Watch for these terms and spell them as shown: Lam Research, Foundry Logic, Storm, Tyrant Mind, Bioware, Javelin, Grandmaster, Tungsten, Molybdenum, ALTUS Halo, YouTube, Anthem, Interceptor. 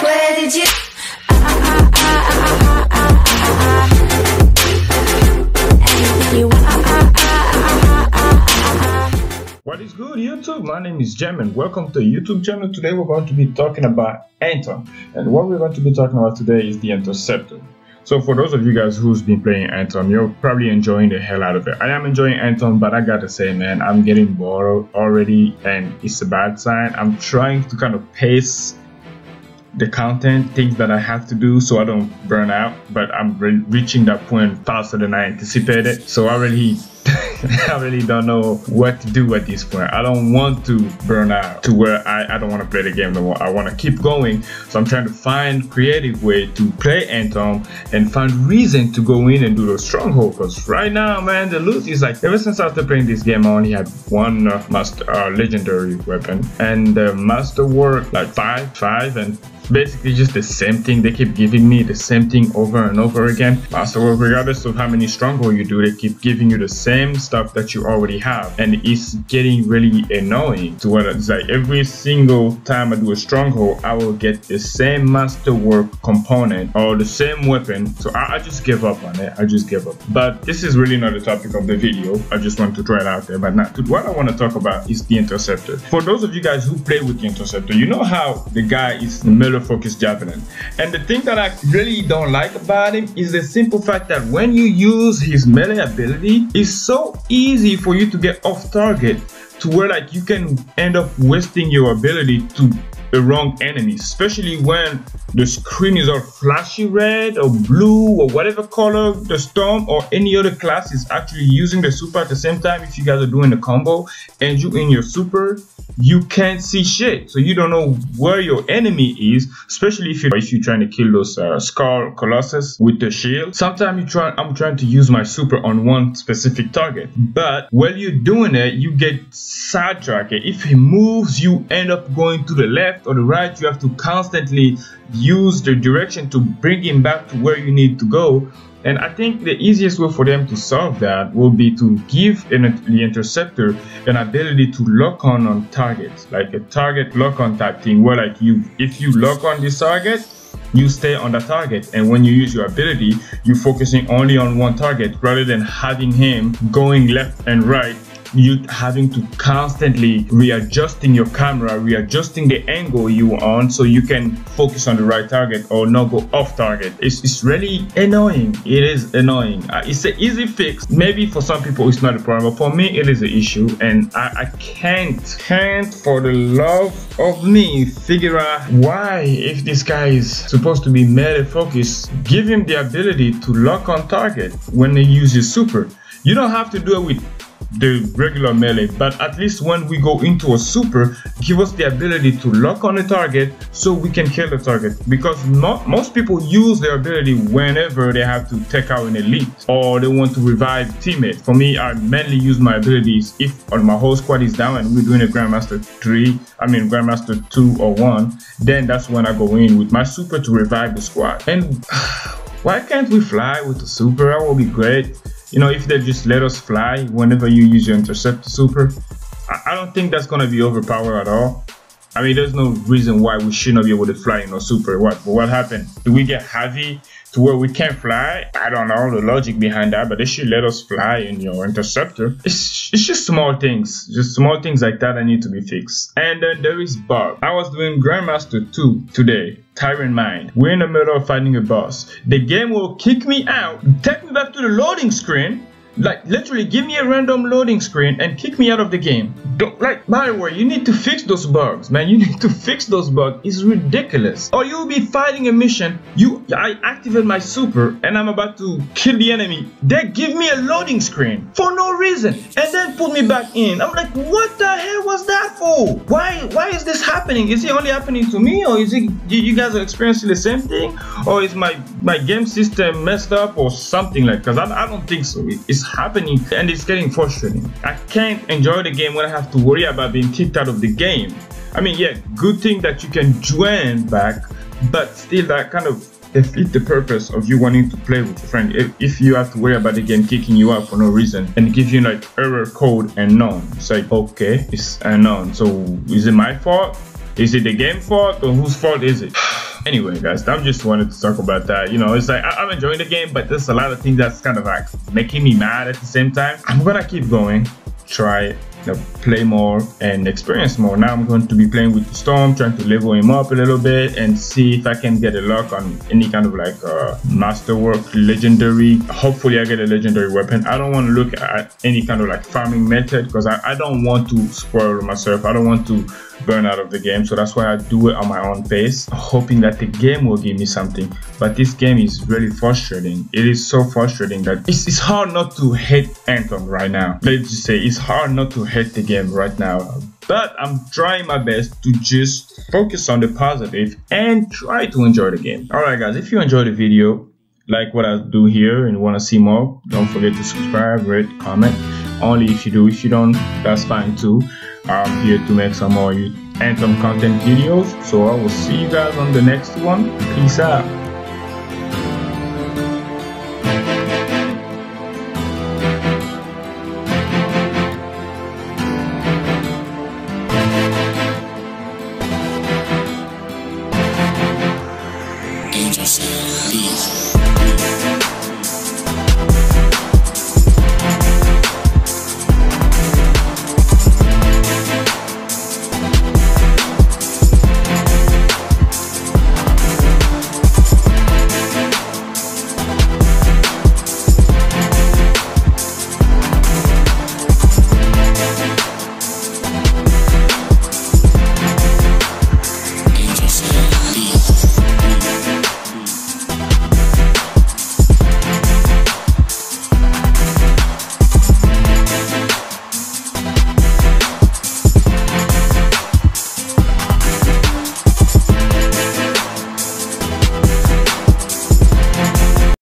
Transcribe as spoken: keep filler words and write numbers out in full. Where did you? I, I, I, I, I, I, What is good, YouTube? My name is Jam and welcome to the YouTube channel. Today we're going to be talking about Anthem, and what we're going to be talking about today is the Interceptor. So for those of you guys who's been playing Anthem, you're probably enjoying the hell out of it. I am enjoying Anthem, but I gotta say, man, I'm getting bored already and it's a bad sign. I'm trying to kind of pace the content, things that I have to do so I don't burn out, but I'm re reaching that point faster than I anticipated. So I really I really don't know what to do at this point. I don't want to burn out to where I, I don't want to play the game no more. I want to keep going. So I'm trying to find creative way to play Anthem and find reason to go in and do those stronghold. Because right now, man, the loot is like, ever since I started playing this game, I only had one uh, master uh, legendary weapon, and the uh, master were like five, five, and basically just the same thing. They keep giving me the same thing over and over again. Master were, regardless of how many stronghold you do, they keep giving you the same stuff Stuff that you already have, and it's getting really annoying to where it's like every single time I do a stronghold I will get the same masterwork component or the same weapon, so I, I just give up on it. I just give up. But this is really not the topic of the video. I just want to throw it out there. But now what I want to talk about is the Interceptor. For those of you guys who play with the Interceptor, you know how the guy is melee focused Javelin, and the thing that I really don't like about him is the simple fact that when you use his melee ability, it's so easy for you to get off target to where like you can end up wasting your ability to the wrong enemy, especially when the screen is all flashy red or blue or whatever color the Storm or any other class is actually using the super at the same time. If you guys are doing the combo and you in your super, you can't see shit, so you don't know where your enemy is, especially if you're, if you're trying to kill those uh, skull colossus with the shield. Sometimes you try, I'm trying to use my super on one specific target, but while you're doing it you get sidetracked. If he moves, you end up going to the left or the right. You have to constantly use the direction to bring him back to where you need to go, and I think the easiest way for them to solve that will be to give an, the Interceptor an ability to lock on on targets, like a target lock on type thing, where like you if you lock on this target you stay on the target, and when you use your ability you're focusing only on one target rather than having him going left and right, you having to constantly readjusting your camera, readjusting the angle you are on so you can focus on the right target or not go off target. It's, it's really annoying. It is annoying. Uh, it's an easy fix. Maybe for some people it's not a problem, but for me it is an issue, and I, I can't, can't for the love of me figure out why, if this guy is supposed to be melee focused, give him the ability to lock on target when he uses super. You don't have to do it with the regular melee, but at least when we go into a super, give us the ability to lock on a target so we can kill the target, because not most people use their ability whenever they have to take out an elite or they want to revive teammates. For me, I mainly use my abilities if on my whole squad is down and we're doing a grandmaster three I mean grandmaster two or one, then that's when I go in with my super to revive the squad. And why can't we fly with the super? That would be great. You know, if they just let us fly whenever you use your Interceptor super, I don't think that's going to be overpowered at all. I mean, there's no reason why we should not be able to fly in our super. What? But what happened? Do we get heavy to where we can't fly? I don't know the logic behind that, but they should let us fly in your Interceptor. It's, it's just small things. Just small things like that that need to be fixed. And then there is Bob. I was doing Grandmaster two today. Tyrant Mind. We're in the middle of fighting a boss. The game will kick me out, take me back to the loading screen, like literally give me a random loading screen and kick me out of the game. Don't, like, Bioware, you need to fix those bugs, man. You need to fix those bugs. It's ridiculous. Or you'll be fighting a mission, you I activate my super and I'm about to kill the enemy, they give me a loading screen for no reason and then put me back in. I'm like, what the hell was that for? Why why is this happening? Is it only happening to me, or is it you guys are experiencing the same thing, or is my my game system messed up or something like that? I, I don't think so. It's happening and it's getting frustrating. I can't enjoy the game when I have to worry about being kicked out of the game. I mean, yeah, good thing that you can join back, but still that kind of defeats the purpose of you wanting to play with your friend if, if you have to worry about the game kicking you out for no reason and give you like error code and none. It's like, okay, it's unknown. So is it my fault? Is it the game's fault, or whose fault is it? Anyway, guys, I just wanted to talk about that. You know, it's like I I'm enjoying the game, but there's a lot of things that's kind of like making me mad at the same time. I'm gonna keep going, try it, you know, play more and experience more. Now I'm going to be playing with Storm, trying to level him up a little bit and see if I can get a lock on any kind of like uh, masterwork legendary. Hopefully I get a legendary weapon. I don't want to look at any kind of like farming method because I, I don't want to spoil myself. I don't want to burn out of the game, so that's why I do it on my own pace, hoping that the game will give me something. But this game is really frustrating. It is so frustrating that it's, it's hard not to hate Anthem right now. Let's just say it's hard not to hate the game right now, but I'm trying my best to just focus on the positive and try to enjoy the game. Alright guys, if you enjoyed the video, like what I do here and want to see more, don't forget to subscribe, rate, comment. Only if you do. If you don't, that's fine too. I'm here to make some more Anthem content videos, so I will see you guys on the next one. Peace out. Interceptor.